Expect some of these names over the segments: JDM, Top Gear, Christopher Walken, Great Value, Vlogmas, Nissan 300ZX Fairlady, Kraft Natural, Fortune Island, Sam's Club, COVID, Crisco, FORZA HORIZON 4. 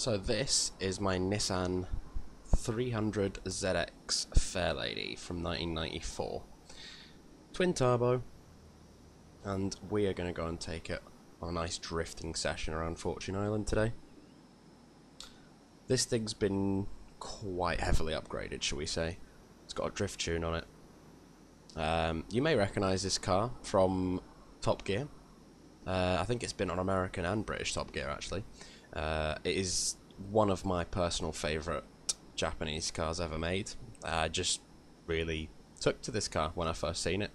So this is my Nissan 300ZX Fairlady from 1994. Twin turbo, and we are going to go and take it on a nice drifting session around Fortune Island today. This thing's been quite heavily upgraded, shall we say. It's got a drift tune on it. You may recognise this car from Top Gear. I think it's been on American and British Top Gear, actually. It is one of my personal favourite Japanese cars ever made. I just really took to this car when I first seen it.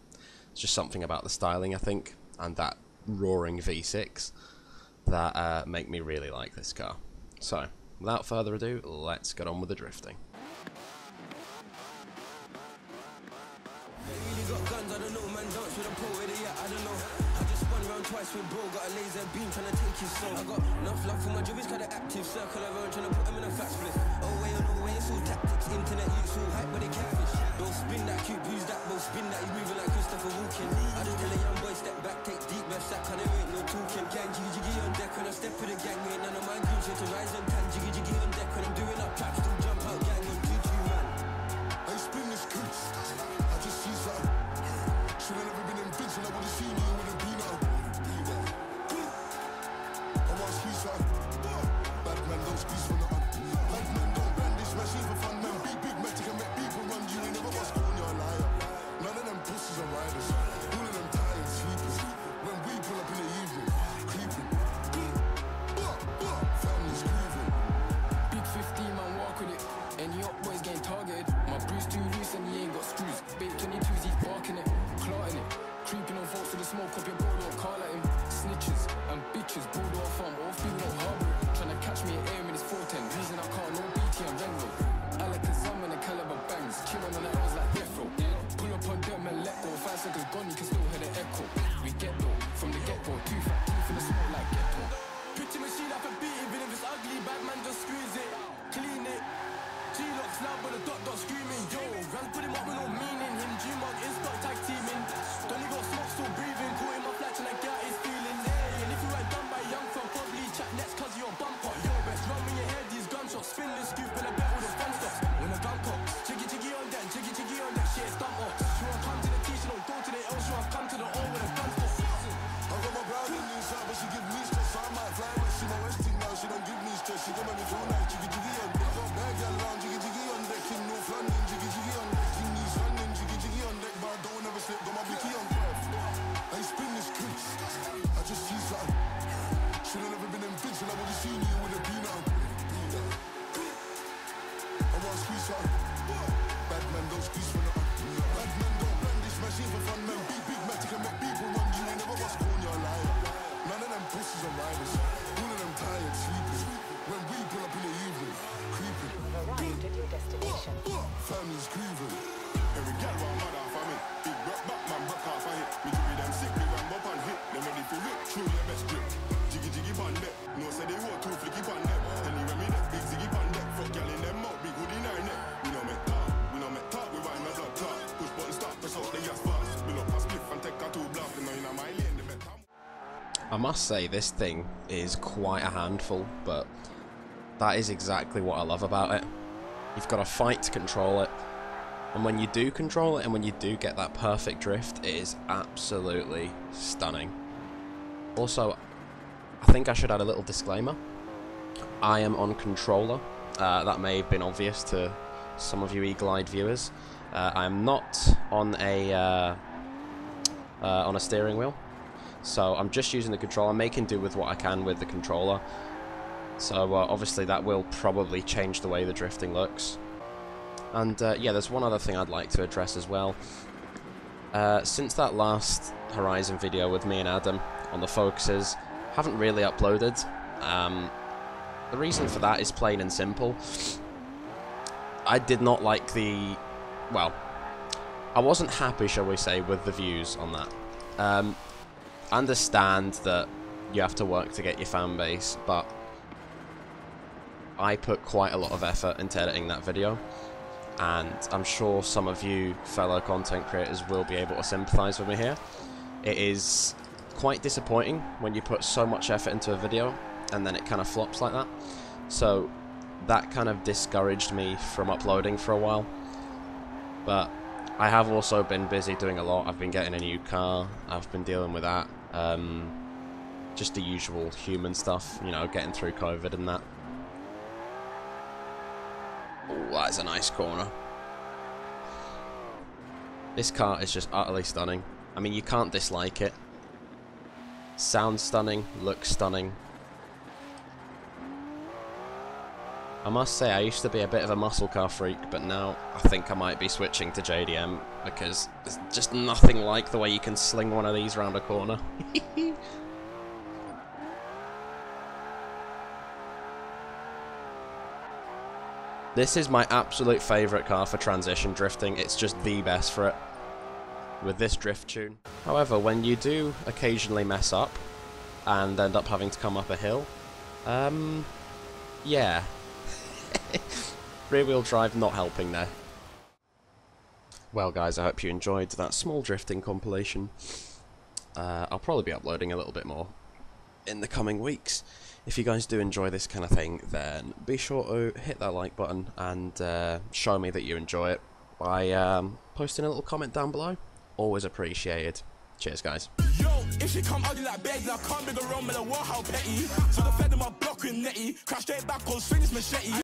It's just something about the styling, I think, and that roaring V6 that make me really like this car. So, without further ado, let's get on with the drifting. With bro, got a laser beam trying to take his soul. I got enough love for my jubbies, got an active circle around trying to put them in a fat split. Away on the way, it's all tactics, internet use, all hype, but they catfish. Don't spin that cute, use that, don't spin that, he's moving like Christopher Walken. I don't tell a young boy, step back, take deep breaths, that kind of ain't no talking. Gang, jiggy jiggy on deck when I step with the gang, ain't none of my goons here to rise and tan. Jiggy jiggy on deck when I'm doing up traps, don't jump out, gang, on G2, man. I spin this kids, I just see something. Should have never been in bitch and I would have seen you with a beat up. I must say this thing is quite a handful, but that is exactly what I love about it. You've got to fight to control it, and when you do control it and when you do get that perfect drift, it is absolutely stunning. Also, I think I should add a little disclaimer. I am on controller. That may have been obvious to some of you eagle-eyed viewers. I am not on a on a steering wheel. So I'm just using the controller, I'm making do with what I can with the controller. So obviously that will probably change the way the drifting looks. And yeah, there's one other thing I'd like to address as well. Since that last Horizon video with me and Adam on the focuses, haven't really uploaded. The reason for that is plain and simple. I did not like the... well, I wasn't happy, shall we say, with the views on that. Understand that you have to work to get your fan base, but I put quite a lot of effort into editing that video, and I'm sure some of you fellow content creators will be able to sympathise with me here. It is quite disappointing when you put so much effort into a video and then it kind of flops like that. So that kind of discouraged me from uploading for a while. But I have also been busy doing a lot. I've been getting a new car, I've been dealing with that, just the usual human stuff, you know, getting through COVID and that. Oh, that's a nice corner. This car is just utterly stunning. I mean, you can't dislike it. Sounds stunning, looks stunning. I must say, I used to be a bit of a muscle car freak, but now I think I might be switching to JDM, because there's just nothing like the way you can sling one of these round a corner. This is my absolute favourite car for transition drifting. It's just the best for it, with this drift tune. However, when you do occasionally mess up and end up having to come up a hill, yeah. Rear-wheel drive not helping there. Well guys, I hope you enjoyed that small drifting compilation. I'll probably be uploading a little bit more in the coming weeks. If you guys do enjoy this kind of thing, then be sure to hit that like button and show me that you enjoy it by posting a little comment down below. Always appreciated. Cheers guys. Yo, if she come ugly like bags, I can't big around, man, I want how petty. So the fed in my block with netty, crash straight back on swings machete.